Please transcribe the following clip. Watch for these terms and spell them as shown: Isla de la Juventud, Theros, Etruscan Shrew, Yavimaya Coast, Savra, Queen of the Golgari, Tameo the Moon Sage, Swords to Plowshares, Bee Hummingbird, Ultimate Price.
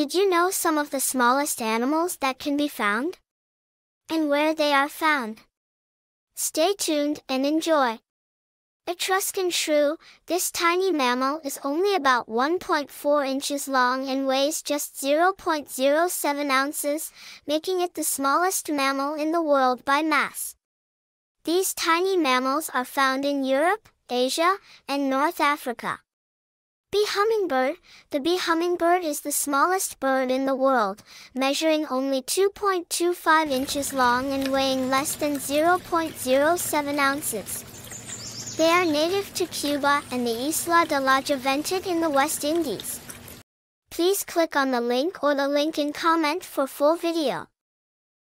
Did you know some of the smallest animals that can be found? And where they are found? Stay tuned and enjoy! Etruscan shrew, this tiny mammal is only about 1.4 inches long and weighs just 0.07 ounces, making it the smallest mammal in the world by mass. These tiny mammals are found in Europe, Asia, and North Africa. Bee hummingbird. The bee hummingbird is the smallest bird in the world, measuring only 2.25 inches long and weighing less than 0.07 ounces. They are native to Cuba and the Isla de la Juventud in the West Indies. Please click on the link in comment for full video.